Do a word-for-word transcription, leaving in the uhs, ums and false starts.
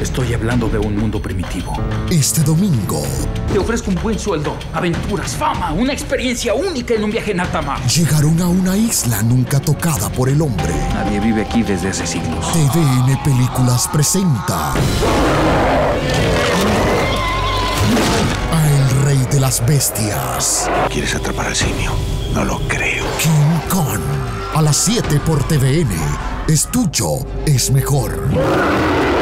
Estoy hablando de un mundo primitivo. Este domingo. Te ofrezco un buen sueldo, aventuras, fama, una experiencia única en un viaje en alta mar. Llegaron a una isla nunca tocada por el hombre. Nadie vive aquí desde hace siglos. T V N Películas presenta a el rey de las bestias. ¿Quieres atrapar al simio? No lo creo. King Kong. A las siete por T V N. Es tuyo, es mejor.